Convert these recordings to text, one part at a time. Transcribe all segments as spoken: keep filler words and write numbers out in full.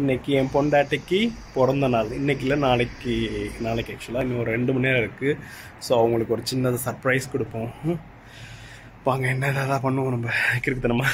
இன்னைக்கு என் பொண்டாட்டிக்கு பிறந்த நாள். இன்னைக்கு இல்லை நாளைக்கு நாளைக்கு ஆக்சுவலாக இன்னும் ஒரு ரெண்டு மணி நேரம் இருக்குது. ஸோ அவங்களுக்கு ஒரு சின்னது சர்ப்ரைஸ் கொடுப்போம். வாங்க என்ன ஏதாவது பண்ணுவோம். நம்ம கிறுக்குத்தனமா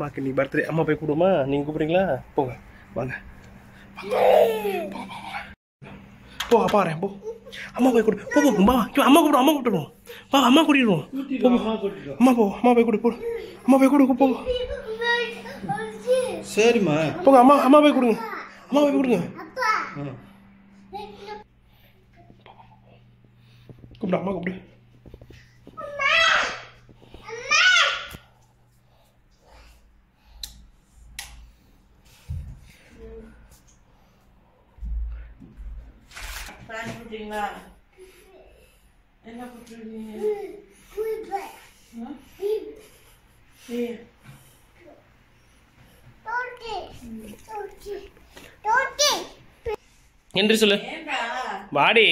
அம்மாக்கு நீ பர்த்டே. அம்மா போய் கூடுமா? நீங்கள் கூப்பிட்றீங்களா? போங்க வாங்க போ பாரு போ. அம்மா போய் கொடு போ. அம்மா அம்மா கூப்பிடும். அம்மா கூப்பிட்டுருவோம். வா அம்மா கூட்டிடுவோம். அம்மா போ. அம்மா போய் கொடு போ. அம்மா போய் கொடு போ. சரிம்மா போங்க. அம்மா அம்மா போய் கொடுங்க. அம்மா போய் கொடுங்க. கூப்பிடு அம்மா கூப்பிடு. என்ன போட்டுருக்கீங்க? என்று சொல்லு வாடி.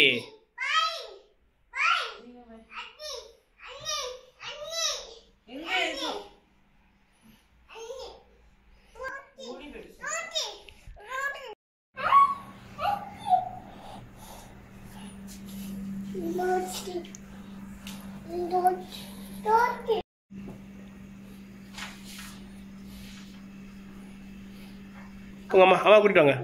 அம்மா அம்மா கூட்டிட்டு வாங்க.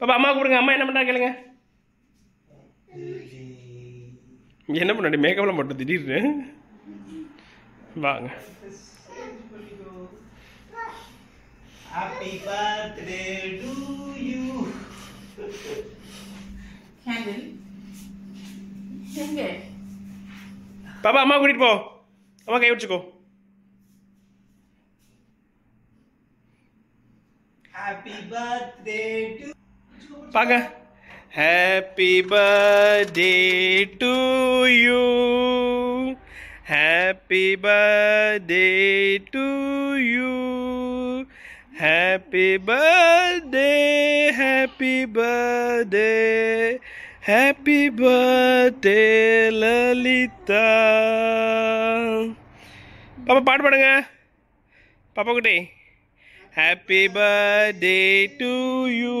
பாப்பா அம்மா கூப்பிடுங்க. அம்மா என்ன பண்றாங்க கேளுங்க. என்ன பண்ணாடி மேக்கப்லாம் போட்டு திடீர்னு வாங்க. Happy birthday to you. Candle எங்க? பாப்பா அம்மா கூட்டிட்டு போ. அம்மா கை வச்சுக்கோ. ஹாப்பி பர்த்டே டு பாங்க. Happy birthday to you. Happy birthday to you. Happy birthday, happy birthday, happy birthday, Lalita. Papa, paadu padunga. Papa kutti. Happy birthday to you.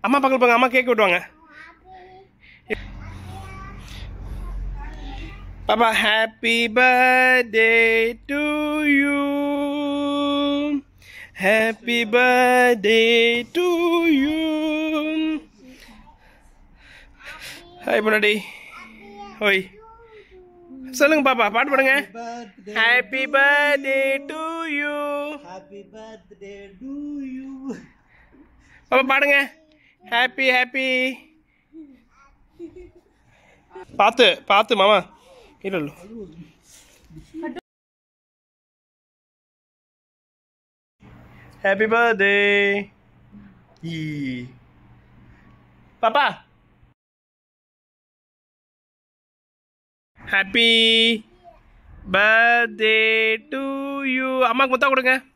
Amang panggil pengamak ya, kau doang ya. Papa, happy birthday to you. Happy birthday to you. Hai Bunadi. Hoi. Salam Papa, paad padunga. Happy birthday to you. Happy birthday to you. Papa padunga. Happy happy. Paathu, paathu mama. Hello. Happy birthday. Yeah. Papa. Happy birthday to you. Amak muta kudunga.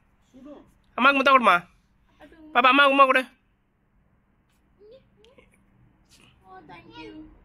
Amak muta kudma. Papa amak umma kudu. Oh, thank you.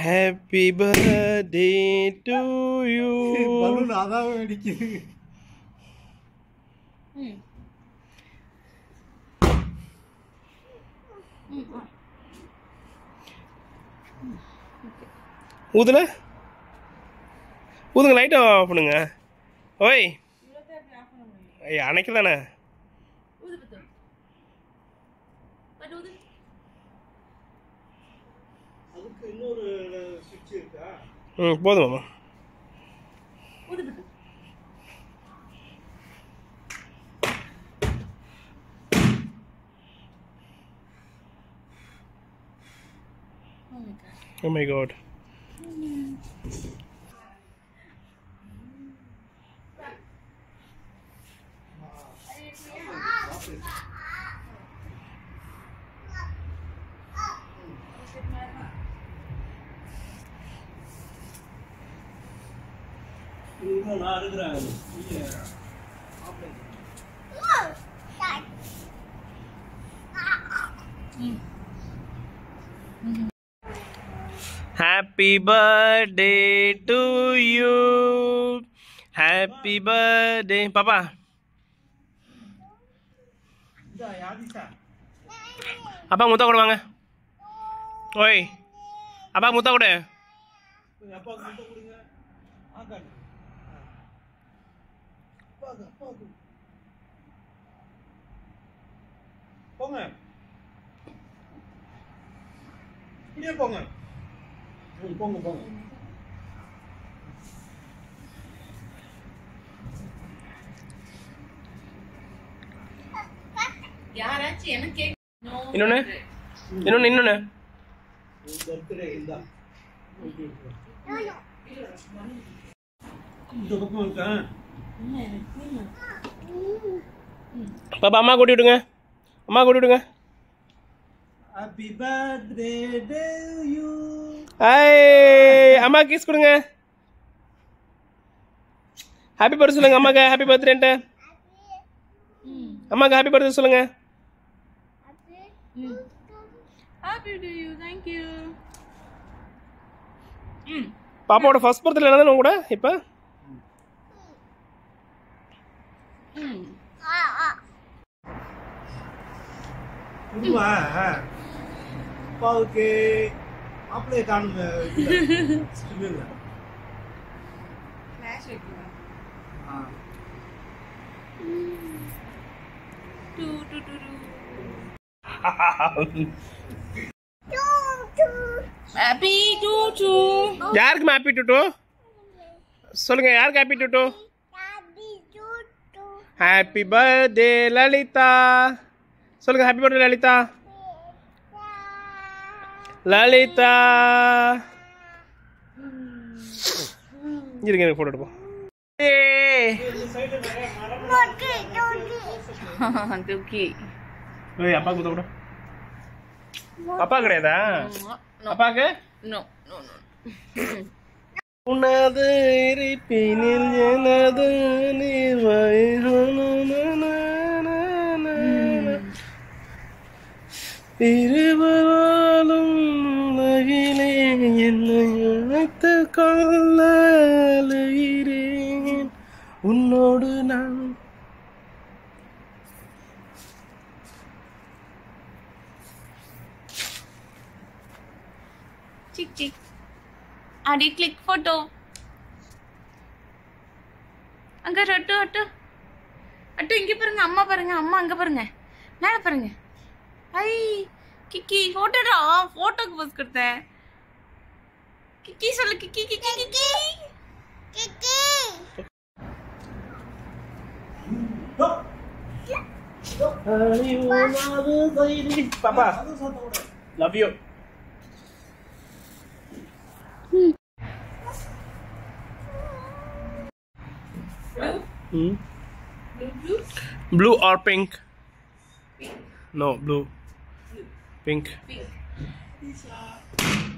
Happy birthday to you. Udala? Udala light off. Oi. Hey, Anakilana. Hmm, both of them. Oh my god. Happy birthday to you. Happy birthday, Papa. Abang muta udah bang? Oi, abang muta udah? Pongan, dia pongan, pongan pongan. Yaar achi, na cake. Inone, inone, inone. Birthday illa. Jogo ponga. Papa, amma kodi udunga. Amma kodi udunga. Happy birthday to you. Hey, amma kiss kudunga. Happy birthday solunga amma ga. Happy birthday anta. Amma ga happy birthday solunga. Happy. Happy to you. Thank you. Papa oda first birthday la nanu kuda ipa. Okay, I'll play down the magic. Do do do do. Happy Tutu. யாருக்கு happy Tutu? சொல்லுங்க யாருக்கு happy Tutu? Happy Tutu. Happy birthday Lalita. சொல்லுங்க happy birthday Lalita. Lalita. இருங்க எனக்கு photo எடுப்போம். தூக்கி ஏய் அப்பா கூட கூட அப்பா கிடையாதா அப்பாக்கு நோ நோ நோ உனது இருப்பினில் எனது நீவை இருவரும் உலகிலே என்னை அழைத்துக் கொள்ள உன்னோடு நான் Chick chick. Adi click photo. Anga attu attu. Attu inge parunga amma parunga amma anga parunga. Nada parunga. Ai Kiki photo da photo ku pose kodthen. Kiki sollu Kiki Kiki Kiki. Kiki. Papa. Love you. Hmm? Blue, blue? Blue or pink? Pink. No, blue. Blue. Pink. Pink.